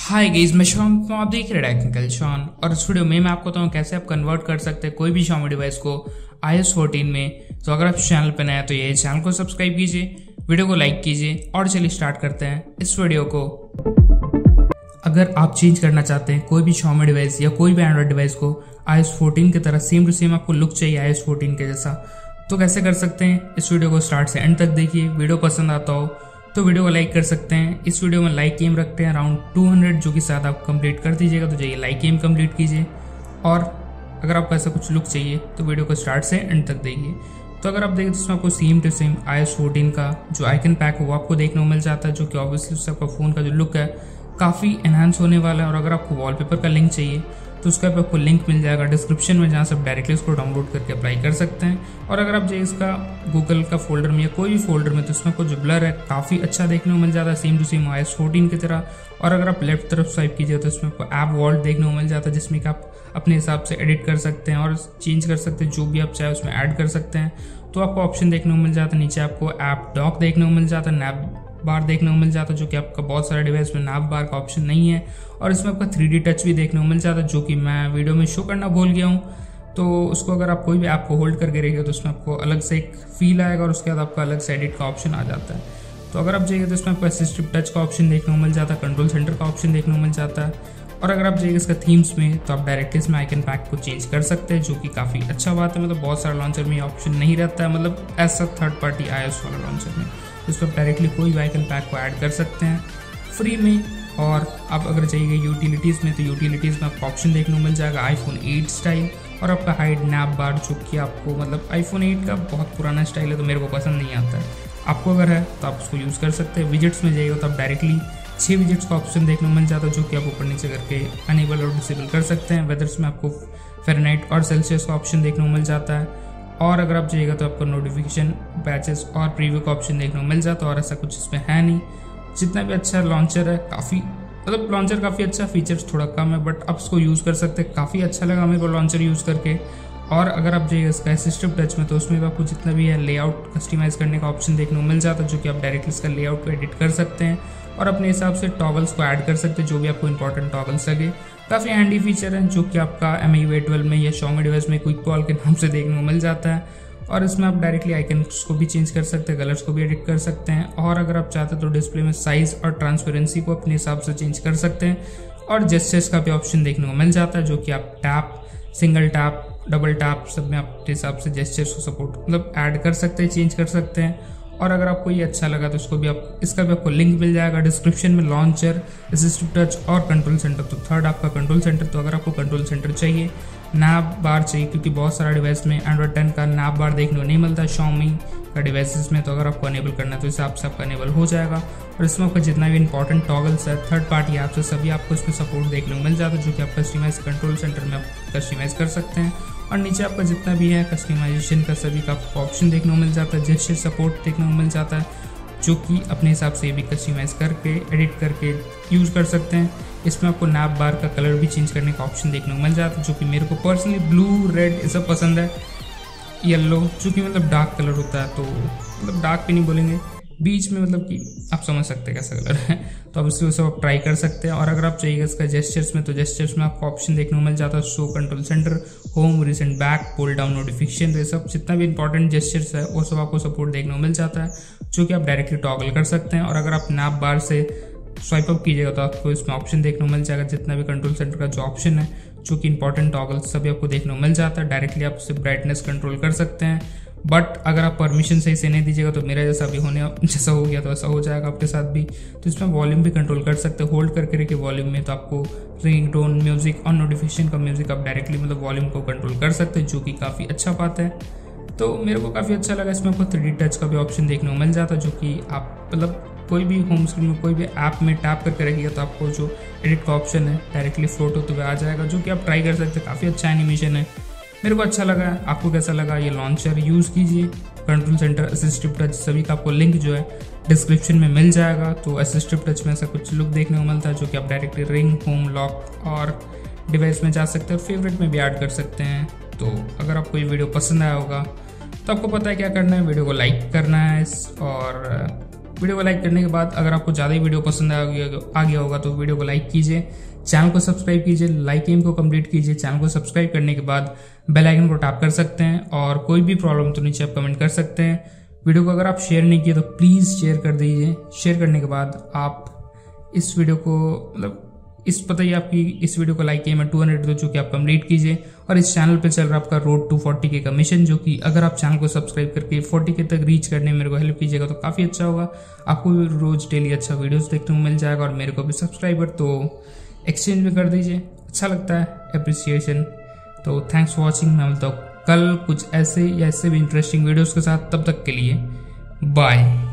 Hi guys, मैं श्याम, आप देख रहे टेक्निकल श्याम और इस वीडियो में मैं आपको बताऊँ कैसे आप कन्वर्ट कर सकते हैं कोई भी Xiaomi डिवाइस को iOS 14 में। तो अगर आप चैनल पर नए हैं तो ये चैनल को सब्सक्राइब कीजिए, वीडियो को लाइक कीजिए और चलिए स्टार्ट करते हैं इस वीडियो को। अगर आप चेंज करना चाहते हैं कोई भी Xiaomi डिवाइस या कोई भी एंड्रॉइड डिवाइस को iOS 14 की तरह सेम टू सेम आपको लुक चाहिए iOS 14 के जैसा, तो कैसे कर सकते हैं इस वीडियो को स्टार्ट से एंड तक देखिए। वीडियो पसंद आता हो तो वीडियो को लाइक कर सकते हैं। इस वीडियो में लाइक एम रखते हैं अराउंड 200, जो कि शायद आप कंप्लीट कर दीजिएगा, तो जाइए लाइक एम कंप्लीट कीजिए। और अगर आपको ऐसा कुछ लुक चाहिए तो वीडियो को स्टार्ट से एंड तक देखिए। तो अगर आप देखें तो इसमें आपको सेम टू सेम iOS 14 का जो आइकन पैक है वो आपको देखने को मिल जाता है, जो कि ऑब्वियसली उससे आपका फ़ोन का जो लुक है काफ़ी एनहांस होने वाला है। और अगर आपको वॉलपेपर का लिंक चाहिए तो उसका भी आपको लिंक मिल जाएगा डिस्क्रिप्शन में, जहाँ से आप डायरेक्टली उसको डाउनलोड करके अप्लाई कर सकते हैं। और अगर आप जाइए इसका गूगल का फोल्डर में या कोई भी फोल्डर में, तो उसमें को जो ब्लर है काफ़ी अच्छा देखने को मिल जाता है सेम टू सेम iOS 14 की तरह। और अगर आप लेफ्ट तरफ स्वाइप कीजिए तो उसमें आपको ऐप वॉल्ट देखने को मिल जाता है, जिसमें कि आप अपने हिसाब से एडिट कर सकते हैं और चेंज कर सकते हैं, जो भी आप चाहे उसमें ऐड कर सकते हैं। तो आपको ऑप्शन देखने को मिल जाता है, नीचे आपको ऐप डॉक देखने को मिल जाता है, नैप बार देखने को मिल जाता है, जो कि आपका बहुत सारे डिवाइस में नाप बार का ऑप्शन नहीं है। और इसमें आपका 3D टच भी देखने को मिल जाता है, जो कि मैं वीडियो में शो करना भूल गया हूँ। तो उसको अगर आप कोई भी ऐप को होल्ड करके रखिए तो उसमें आपको अलग से एक फील आएगा और उसके बाद आपका अलग से एडिट का ऑप्शन आ जाता है। तो अगर आप जाइए तो इसमें आपको असिस्टिव टच का ऑप्शन देखने को मिल जाता है, कंट्रोल सेंटर का ऑप्शन देखने को मिल जाता है। और अगर आप जाइए इसका थीम्स में, तो आप डायरेक्टली इसमें आइकन पैक को चेंज कर सकते हैं, जो कि काफ़ी अच्छा बात है। मतलब बहुत सारे लॉन्चर में ये ऑप्शन नहीं रहता है, मतलब ऐसा थर्ड पार्टी iOS वाला लॉन्चर में, तो इस पर डायरेक्टली कोई भी आइकन पैक को ऐड कर सकते हैं फ्री में। और आप अगर जाइएगा यूटिलिटीज़ में, तो यूटिलिटीज़ में आपको ऑप्शन देखने को मिल जाएगा iPhone 8 स्टाइल और आपका हाइड नैप बार, जो कि आपको मतलब iPhone 8 का बहुत पुराना स्टाइल है तो मेरे को पसंद नहीं आता है, आपको अगर है तो आप उसको यूज़ कर सकते हैं। विजिट्स में जाइएगा तो आप डायरेक्टली 6 विजिट्स का ऑप्शन देखने को मिल जाता है, जो कि आप ऊपर नीचे करके अनेबल और डिसेबल कर सकते हैं। वेदर्स में आपको फ़ारेनहाइट और सेल्सियस का ऑप्शन देखने को मिल जाता है। और अगर आप जाइएगा तो आपको नोटिफिकेशन, पैचेस और प्रीव्यू का ऑप्शन देखने को मिल जाता है। और ऐसा कुछ इसमें है नहीं, जितना भी अच्छा लॉन्चर है काफ़ी, मतलब लॉन्चर काफ़ी अच्छा, फीचर्स थोड़ा कम है बट आप उसको यूज़ कर सकते हैं। काफ़ी अच्छा लगा मेरे को लॉन्चर यूज़ करके। और अगर आप जाइए इसका असिस्टिव टच में, तो उसमें भी आपको जितना भी है लेआउट कस्टमाइज़ करने का ऑप्शन देखने को मिल जाता है, जो कि आप डायरेक्टली इसका लेआउट को एडिट कर सकते हैं और अपने हिसाब से टॉगल्स को ऐड कर सकते हैं, जो भी आपको इंपॉर्टेंट टॉगल्स लगे। काफ़ी हैंडी फीचर है, जो कि आपका MIUI 12 में या Xiaomi डिवाइस में क्विक कॉल के नाम से देखने को मिल जाता है। और इसमें आप डायरेक्टली आइकन्स को भी चेंज कर सकते हैं, कलर्स को भी एडिट कर सकते हैं। और अगर आप चाहते हैं तो डिस्प्ले में साइज़ और ट्रांसपेरेंसी को अपने हिसाब से चेंज कर सकते हैं। और जेस्चर्स का भी ऑप्शन देखने को मिल जाता है, जो कि आप tap, single tap, double tap सब में अपने हिसाब से जेस्चर्स को सपोर्ट मतलब ऐड कर सकते हैं, चेंज कर सकते हैं। और अगर आपको ये अच्छा लगा तो इसको भी आप, इसका भी आपको लिंक मिल जाएगा डिस्क्रिप्शन में। लॉन्चर, असिस्टिव टच और कंट्रोल सेंटर, तो थर्ड आपका कंट्रोल सेंटर। तो अगर आपको कंट्रोल सेंटर चाहिए, नैप बार चाहिए, क्योंकि बहुत सारा डिवाइस में एंड्रॉइड 10 का नैप बार देखने को नहीं मिलता Xiaomi का डिवाइसेस में, तो अगर आपको अनेबल करना है तो इस ऐप से आपका अनेबल हो जाएगा। और इसमें आपका जितना भी इंपॉर्टेंट टॉगल्स है थर्ड पार्टी ऐप से सभी आपको इसमें सपोर्ट देखने को मिल जाता है, जो कि आप कस्टमाइज कंट्रोल सेंटर में आप कस्टमाइज़ कर सकते हैं। और नीचे आपका जितना भी है कस्टमाइजेशन का सभी का आपको ऑप्शन देखने को मिल जाता है, जेस्चर सपोर्ट देखने को मिल जाता है, जो कि अपने हिसाब से भी कस्टमाइज़ करके एडिट करके यूज़ कर सकते हैं। इसमें आपको नैप बार का कलर भी चेंज करने का ऑप्शन देखने को मिल जाता है, जो कि मेरे को पर्सनली ब्लू, रेड ये सब पसंद है, येलो, जो कि मतलब डार्क कलर होता है, तो मतलब डार्क भी नहीं बोलेंगे, बीच में, मतलब कि आप समझ सकते हैं कैसा कलर है। तो अब उसको सब आप ट्राई कर सकते हैं। और अगर आप चाहिएगा इसका जेस्चर्स में, तो जेस्चर्स में आपको ऑप्शन देखने को मिल जाता है show control centre, home, recent back, pull down notification, तो ये सब जितना भी इंपॉर्टेंट जेस्चर्स है वो सब आपको सपोर्ट देखने को मिल जाता है, जो कि आप डायरेक्टली टॉगल कर सकते हैं। और अगर आप नैप बार से स्वाइप अप कीजिएगा तो आपको इसमें ऑप्शन देखने को मिल जाएगा, जितना भी कंट्रोल सेंटर का जो ऑप्शन है, जो कि इंपॉर्टेंट टॉगल्स सभी आपको देखने को मिल जाता है। डायरेक्टली आप उससे ब्राइटनेस कंट्रोल कर सकते हैं, बट अगर आप परमिशन सही से नहीं दीजिएगा तो मेरा जैसा भी होने जैसा हो गया तो ऐसा हो जाएगा आपके साथ भी। तो इसमें वॉल्यूम भी कंट्रोल कर सकते हैं, होल्ड करके रखिए वॉल्यूम में, तो आपको रिंग टोन, म्यूज़िक और नोटिफिकेशन का म्यूज़िक आप डायरेक्टली मतलब वॉल्यूम को कंट्रोल कर सकते हैं, जो कि काफ़ी अच्छा बात है। तो मेरे को काफ़ी अच्छा लगा। इसमें आपको 3D टच का भी ऑप्शन देखने को मिल जाता है, जो कि आप मतलब कोई भी होम स्क्रीन में, कोई भी ऐप में टैप करके रखिएगा तो आपको जो एडिट का ऑप्शन है डायरेक्टली फ्लोट होते हुए आ जाएगा, जो कि आप ट्राई कर सकते हैं। काफ़ी अच्छा एनिमेशन है, मेरे को अच्छा लगा। आपको कैसा लगा? ये लॉन्चर यूज़ कीजिए, कंट्रोल सेंटर, असिस्टिव टच सभी का आपको लिंक जो है डिस्क्रिप्शन में मिल जाएगा। तो असिस्टिव टच में ऐसा कुछ लुक देखने को मिलता है, जो कि आप डायरेक्टली रिंग, होम, लॉक और डिवाइस में जा सकते हैं, फेवरेट में भी ऐड कर सकते हैं। तो अगर आपको ये वीडियो पसंद आया होगा तो आपको पता है क्या करना है, वीडियो को लाइक करना है और वीडियो को लाइक करने के बाद अगर आपको ज़्यादा ही वीडियो पसंद आ गया होगा तो वीडियो को लाइक कीजिए, चैनल को सब्सक्राइब कीजिए, लाइक एम को कंप्लीट कीजिए। चैनल को सब्सक्राइब करने के बाद बेल आइकन को टैप कर सकते हैं और कोई भी प्रॉब्लम तो नीचे आप कमेंट कर सकते हैं। वीडियो को अगर आप शेयर नहीं किए तो प्लीज़ शेयर कर दीजिए। शेयर करने के बाद आप इस वीडियो को मतलब इस पता ही आपकी इस वीडियो को लाइक किया मैं 200 दो चूँकि आप कम्प्लीट कीजिए। और इस चैनल पे चल रहा आपका रोड टू 40K का मिशन, जो कि अगर आप चैनल को सब्सक्राइब करके 40K तक रीच करने में मेरे को हेल्प कीजिएगा तो काफ़ी अच्छा होगा। आपको रोज डेली अच्छा वीडियोस देखने को मिल जाएगा और मेरे को भी सब्सक्राइबर तो एक्सचेंज में कर दीजिए, अच्छा लगता है अप्रिसिएशन। तो थैंक्स फॉर वॉचिंग। मैं मिलता हूँ कल कुछ ऐसे या इससे भी इंटरेस्टिंग वीडियोज़ के साथ, तब तक के लिए बाय।